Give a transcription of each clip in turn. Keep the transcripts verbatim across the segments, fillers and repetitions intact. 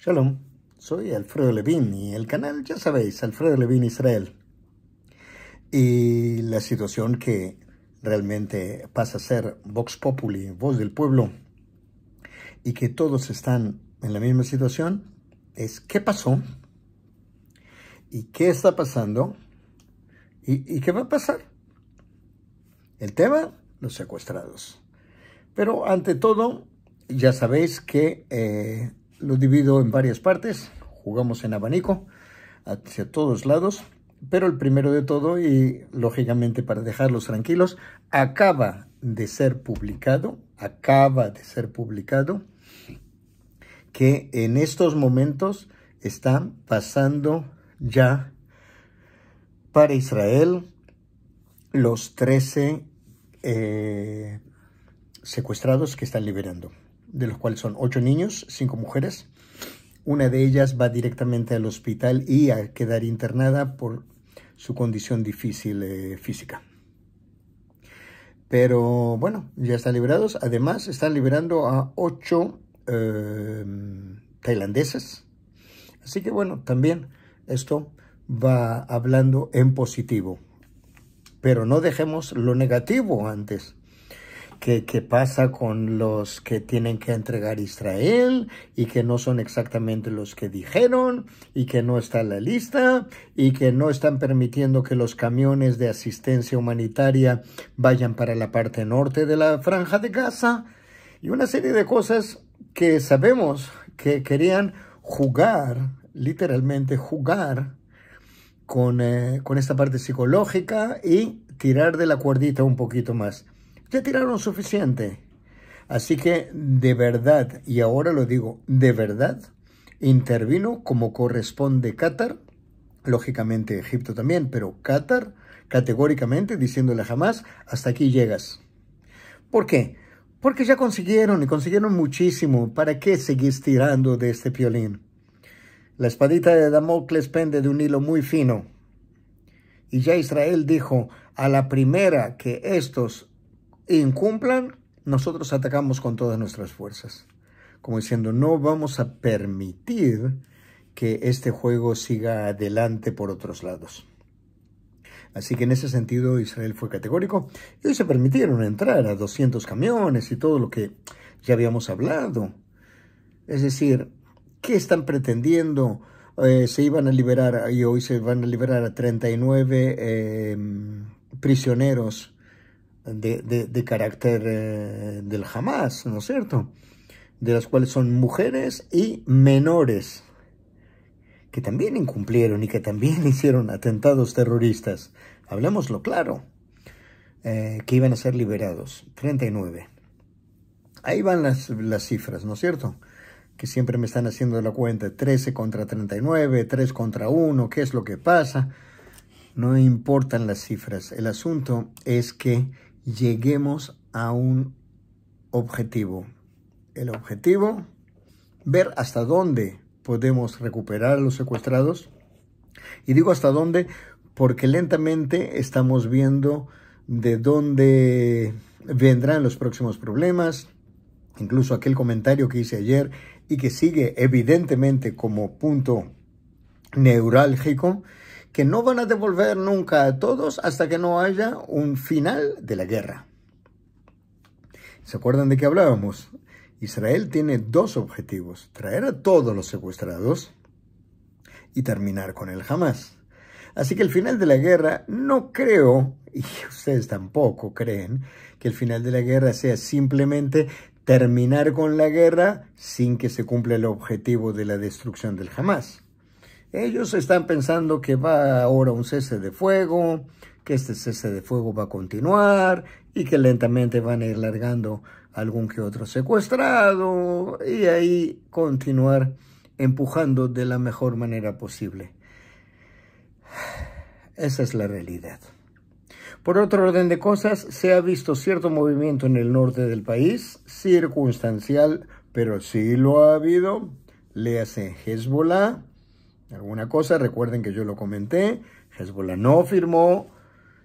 Shalom, soy Alfredo Levín y el canal, ya sabéis, Alfredo Levín Israel. Y la situación que realmente pasa a ser Vox Populi, Voz del Pueblo, y que todos están en la misma situación, es qué pasó, y qué está pasando, y, y qué va a pasar. El tema, los secuestrados. Pero ante todo, ya sabéis que... Eh, Lo divido en varias partes, jugamos en abanico hacia todos lados, pero el primero de todo, y lógicamente para dejarlos tranquilos, acaba de ser publicado, acaba de ser publicado, que en estos momentos está pasando ya para Israel los trece eh, secuestrados que están liberando, de los cuales son ocho niños, cinco mujeres. Una de ellas va directamente al hospital y a quedar internada por su condición difícil eh, física. Pero bueno, ya están liberados. Además, están liberando a ocho eh, tailandeses. Así que bueno, también esto va hablando en positivo. Pero no dejemos lo negativo antes. ¿Qué, qué pasa con los que tienen que entregar Israel y que no son exactamente los que dijeron y que no está en la lista y que no están permitiendo que los camiones de asistencia humanitaria vayan para la parte norte de la Franja de Gaza? Y una serie de cosas que sabemos que querían jugar, literalmente jugar, con, eh, con esta parte psicológica y tirar de la cuerdita un poquito más. Ya tiraron suficiente, así que de verdad, y ahora lo digo, de verdad, intervino como corresponde Qatar, lógicamente Egipto también, pero Qatar categóricamente diciéndole jamás, hasta aquí llegas. ¿Por qué? Porque ya consiguieron, y consiguieron muchísimo. ¿Para qué seguís tirando de este piolín? La espadita de Damocles pende de un hilo muy fino, y ya Israel dijo, a la primera que estos incumplan, nosotros atacamos con todas nuestras fuerzas. Como diciendo, no vamos a permitir que este juego siga adelante por otros lados. Así que en ese sentido Israel fue categórico. Y hoy se permitieron entrar a doscientos camiones y todo lo que ya habíamos hablado. Es decir, ¿qué están pretendiendo? Eh, se iban a liberar, y hoy se van a liberar a treinta y nueve eh, prisioneros De, de, de carácter eh, del Hamas, ¿no es cierto? De las cuales son mujeres y menores, que también incumplieron y que también hicieron atentados terroristas. Hablemoslo claro, eh, que iban a ser liberados, treinta y nueve. Ahí van las, las cifras, ¿no es cierto? Que siempre me están haciendo la cuenta, trece contra treinta y nueve, tres contra uno, ¿qué es lo que pasa? No importan las cifras, el asunto es que lleguemos a un objetivo. El objetivo, ver hasta dónde podemos recuperar a los secuestrados. Y digo hasta dónde porque lentamente estamos viendo de dónde vendrán los próximos problemas. Incluso aquel comentario que hice ayer y que sigue evidentemente como punto neurálgico, que no van a devolver nunca a todos hasta que no haya un final de la guerra. ¿Se acuerdan de qué hablábamos? Israel tiene dos objetivos, traer a todos los secuestrados y terminar con el Hamas. Así que el final de la guerra no creo, y ustedes tampoco creen, que el final de la guerra sea simplemente terminar con la guerra sin que se cumpla el objetivo de la destrucción del Hamas. Ellos están pensando que va ahora un cese de fuego, que este cese de fuego va a continuar y que lentamente van a ir largando algún que otro secuestrado y ahí continuar empujando de la mejor manera posible. Esa es la realidad. Por otro orden de cosas, se ha visto cierto movimiento en el norte del país, circunstancial, pero sí lo ha habido. Léase Hezbollah. Alguna cosa, recuerden que yo lo comenté, Hezbollah no firmó,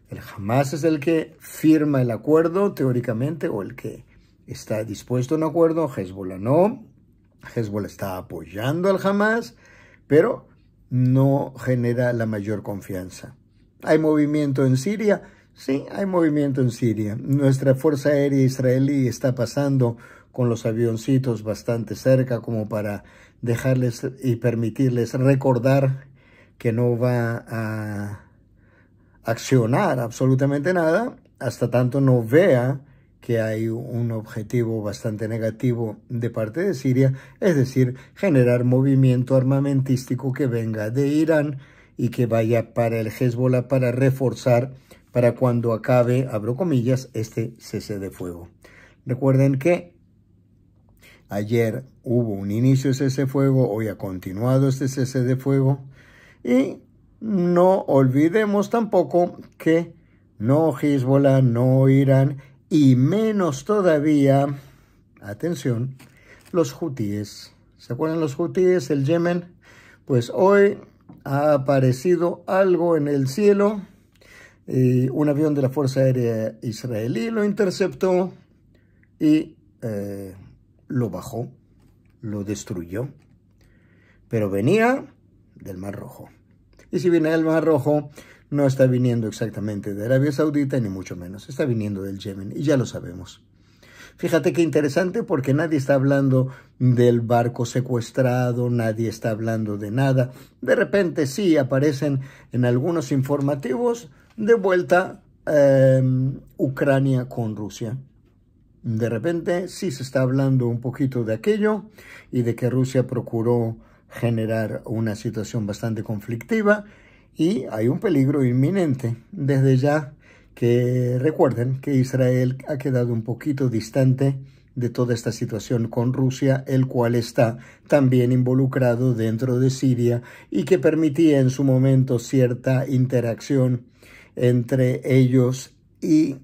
el Hamas es el que firma el acuerdo teóricamente, o el que está dispuesto a un acuerdo, Hezbollah no, Hezbollah está apoyando al Hamas, pero no genera la mayor confianza. ¿Hay movimiento en Siria? Sí, hay movimiento en Siria. Nuestra Fuerza Aérea Israelí está pasando con los avioncitos bastante cerca como para dejarles y permitirles recordar que no va a accionar absolutamente nada hasta tanto no vea que hay un objetivo bastante negativo de parte de Siria, es decir, generar movimiento armamentístico que venga de Irán y que vaya para el Hezbollah para reforzar, para cuando acabe, abro comillas, este cese de fuego. Recuerden que ayer hubo un inicio de cese de fuego, hoy ha continuado este cese de fuego, y no olvidemos tampoco que no Hezbollah, no Irán, y menos todavía, atención, los hutíes. ¿Se acuerdan los hutíes, el Yemen? Pues hoy ha aparecido algo en el cielo. Eh, un avión de la Fuerza Aérea Israelí lo interceptó y eh, lo bajó, lo destruyó. Pero venía del Mar Rojo. Y si viene del Mar Rojo, no está viniendo exactamente de Arabia Saudita, ni mucho menos. Está viniendo del Yemen, y ya lo sabemos. Fíjate qué interesante, porque nadie está hablando del barco secuestrado, nadie está hablando de nada. De repente sí aparecen en algunos informativos de vuelta eh, Ucrania con Rusia. De repente sí se está hablando un poquito de aquello y de que Rusia procuró generar una situación bastante conflictiva. Y hay un peligro inminente, desde ya que recuerden que Israel ha quedado un poquito distante de toda esta situación con Rusia, el cual está también involucrado dentro de Siria y que permitía en su momento cierta interacción entre ellos y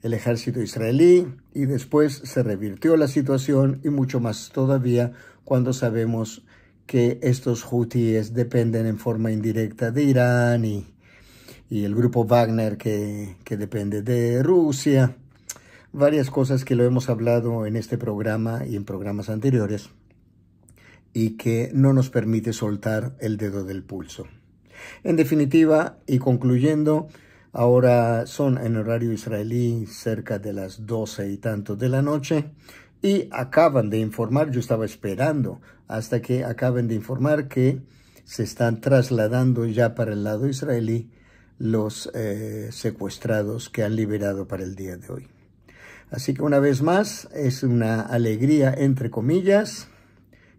el ejército israelí, y después se revirtió la situación, y mucho más todavía cuando sabemos que estos hutíes dependen en forma indirecta de Irán y, y el grupo Wagner que, que depende de Rusia. Varias cosas que lo hemos hablado en este programa y en programas anteriores y que no nos permite soltar el dedo del pulso. En definitiva y concluyendo, ahora son en horario israelí cerca de las doce y tanto de la noche. Y acaban de informar, yo estaba esperando hasta que acaben de informar que se están trasladando ya para el lado israelí los eh, secuestrados que han liberado para el día de hoy. Así que una vez más, es una alegría entre comillas.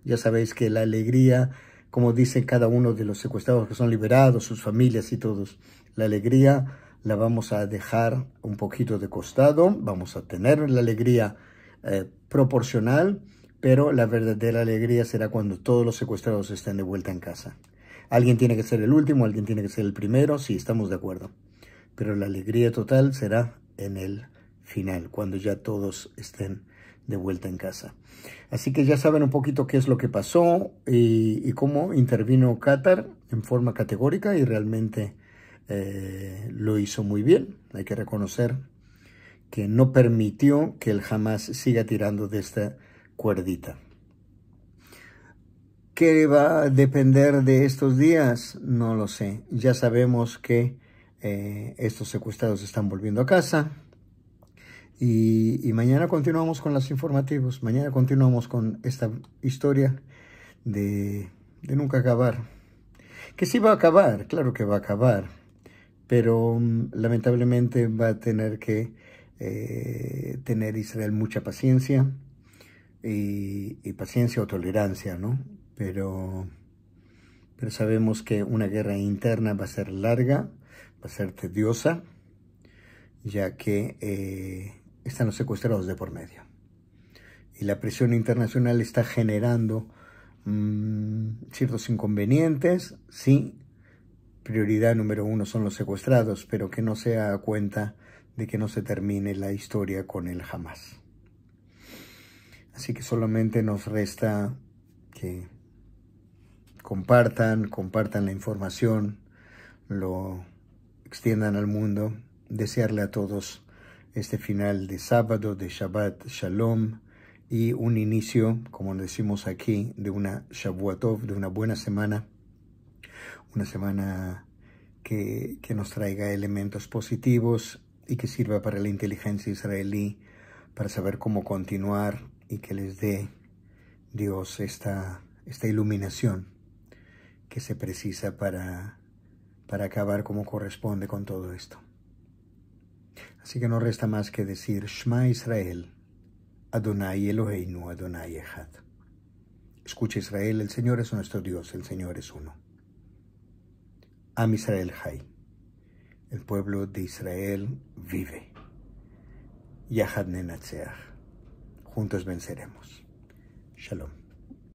Ya sabéis que la alegría, como dicen cada uno de los secuestrados que son liberados, sus familias y todos, la alegría la vamos a dejar un poquito de costado. Vamos a tener la alegría Eh, proporcional, pero la verdadera alegría será cuando todos los secuestrados estén de vuelta en casa. Alguien tiene que ser el último, alguien tiene que ser el primero, sí, estamos de acuerdo. Pero la alegría total será en el final, cuando ya todos estén de vuelta en casa. Así que ya saben un poquito qué es lo que pasó y, y cómo intervino Qatar en forma categórica, y realmente eh, lo hizo muy bien. Hay que reconocer que no permitió que el Hamas siga tirando de esta cuerdita. ¿Qué va a depender de estos días? No lo sé. Ya sabemos que eh, estos secuestrados están volviendo a casa. Y, y mañana continuamos con los informativos. Mañana continuamos con esta historia de, de nunca acabar. Que sí va a acabar, claro que va a acabar. Pero lamentablemente va a tener que Eh, tener Israel mucha paciencia y, y paciencia o tolerancia, ¿no? Pero, pero sabemos que una guerra interna va a ser larga, va a ser tediosa, ya que eh, están los secuestrados de por medio. Y la presión internacional está generando mmm, ciertos inconvenientes. Sí, prioridad número uno son los secuestrados, pero que no se da cuenta de que no se termine la historia con el Hamas. Así que solamente nos resta que compartan, compartan la información, lo extiendan al mundo, desearle a todos este final de sábado, de Shabbat Shalom, y un inicio, como decimos aquí, de una Shabbat Tov, de una buena semana, una semana que, que nos traiga elementos positivos y que sirva para la inteligencia israelí, para saber cómo continuar y que les dé Dios esta, esta iluminación que se precisa para, para acabar como corresponde con todo esto. Así que no resta más que decir Shema Israel, Adonai Eloheinu, Adonai Echad. Escucha Israel, el Señor es nuestro Dios, el Señor es uno. Am Israel Jai, el pueblo de Israel vive. Yahad nenatseach, juntos venceremos. Shalom.